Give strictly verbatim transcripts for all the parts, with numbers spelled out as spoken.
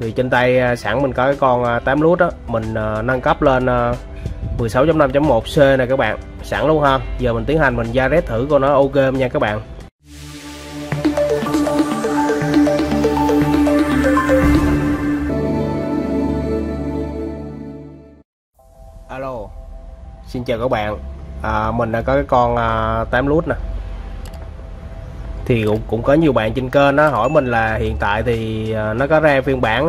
Thì trên tay sẵn mình có cái con tám lút đó, mình nâng cấp lên mười sáu chấm năm chấm một C này các bạn, sẵn luôn ha. Giờ mình tiến hành mình ra rét thử coi nó ok không nha các bạn. Alo, xin chào các bạn. À, mình đã có cái con tám lút nè. Thì cũng, cũng có nhiều bạn trên kênh nó hỏi mình là hiện tại thì nó có ra phiên bản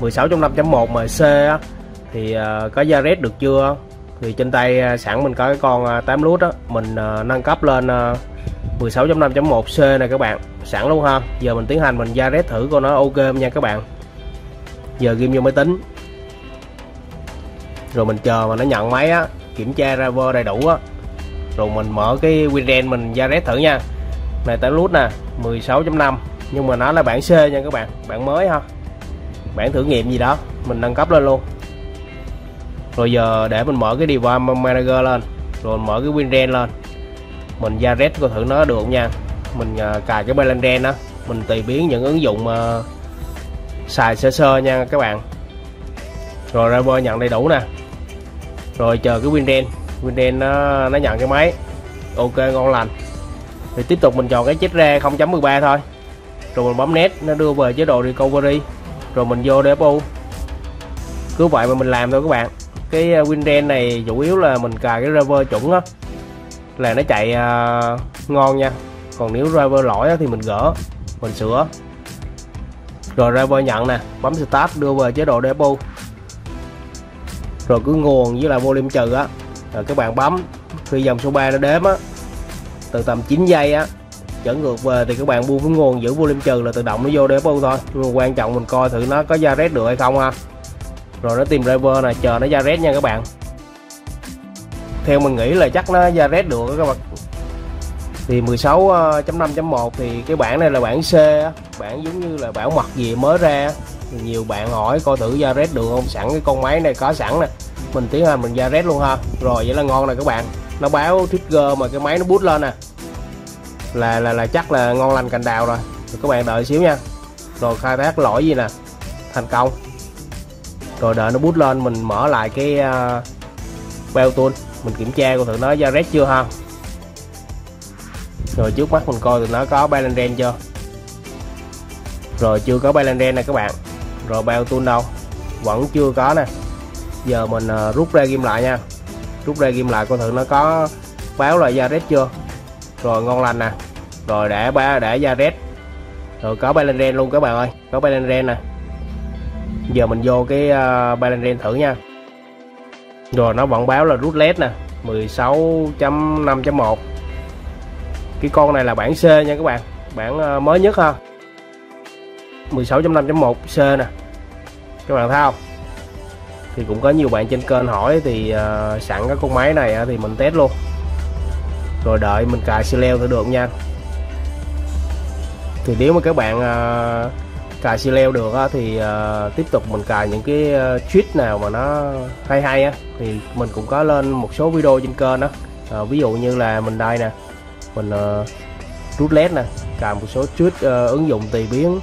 mười sáu chấm năm chấm một M C á, thì có ra rét được chưa. Thì trên tay sẵn mình có cái con tám lút đó, mình nâng cấp lên mười sáu chấm năm chấm một C này các bạn, sẵn luôn ha. Giờ mình tiến hành mình ra rét thử coi nó ok không nha các bạn. Giờ ghim vô máy tính rồi mình chờ mà nó nhận máy á, kiểm tra driver đầy đủ á, rồi mình mở cái WinRa1n mình ra rét thử nha. Này tám lút nè, mười sáu chấm năm nhưng mà nó là bản C nha các bạn, bản mới ha, bản thử nghiệm gì đó, mình nâng cấp lên luôn. Rồi giờ để mình mở cái device manager lên, rồi mở cái WinRa1n lên, mình ra rét coi thử nó được không nha. Mình cài cái Balenren đó, mình tùy biến những ứng dụng mà xài sơ sơ nha các bạn. Rồi driver nhận đầy đủ nè, rồi chờ cái WinRa1n, WinRa1n nó, nó nhận cái máy, ok ngon lành. Thì tiếp tục mình chọn cái chết ra không chấm mười ba thôi, rồi mình bấm nét, nó đưa về chế độ recovery, rồi mình vô đê ép u. Cứ vậy mà mình làm thôi các bạn. Cái WinRa1n này chủ yếu là mình cài cái driver chuẩn á là nó chạy uh, ngon nha. Còn nếu driver lỗi thì mình gỡ, mình sửa. Rồi driver nhận nè, bấm start đưa về chế độ đê ép u, rồi cứ nguồn với là volume trừ á, rồi các bạn bấm khi dòng số ba nó đếm á, từ tầm chín giây á trở ngược về thì các bạn buông cái nguồn giữ volume trừ là tự động nó vô đê ép u thôi. Nhưng mà quan trọng mình coi thử nó có ra rét được hay không ha. Rồi nó tìm driver này, chờ nó ra rét nha các bạn. Theo mình nghĩ là chắc nó ra rét được các bạn. Thì mười sáu chấm năm chấm một thì cái bản này là bản C á, bản giống như là bản mật gì mới ra. Thì nhiều bạn hỏi coi thử ra rét được không, sẵn cái con máy này có sẵn nè, mình tiến hành mình ra rét luôn ha. Rồi vậy là ngon này các bạn, nó báo trigger mà cái máy nó boot lên nè là là là chắc là ngon lành cành đào rồi. Rồi các bạn đợi xíu nha, rồi khai thác lỗi gì nè, thành công. Rồi đợi nó boot lên mình mở lại cái uh, Bell tool, mình kiểm tra coi thử nó ra rét chưa ha. Rồi trước mắt mình coi thì nó có Balenren chưa, rồi chưa có Balenren nè các bạn. Rồi Bell tool đâu, vẫn chưa có nè. Giờ mình uh, rút ra ghim lại nha, rút ra ghim lại coi thử nó có báo là ra rét chưa. Rồi ngon lành nè, rồi để ba để ra rét, rồi có Balenren luôn các bạn ơi, có Balenren nè. Giờ mình vô cái uh, Balenren thử nha, rồi nó vẫn báo là rút led nè, mười sáu chấm năm chấm một. Cái con này là bản C nha các bạn, bản uh, mới nhất ha, mười sáu chấm năm chấm một C nè các bạn thấy không. Thì cũng có nhiều bạn trên kênh hỏi thì uh, sẵn cái con máy này uh, thì mình test luôn. Rồi đợi mình cài Sileo thử được nha. Thì nếu mà các bạn uh, cài Sileo được uh, thì uh, tiếp tục mình cài những cái uh, trick nào mà nó hay hay uh, thì mình cũng có lên một số video trên kênh đó. Uh, ví dụ như là mình đây nè, mình uh, rút led nè, cài một số trick uh, ứng dụng tùy biến.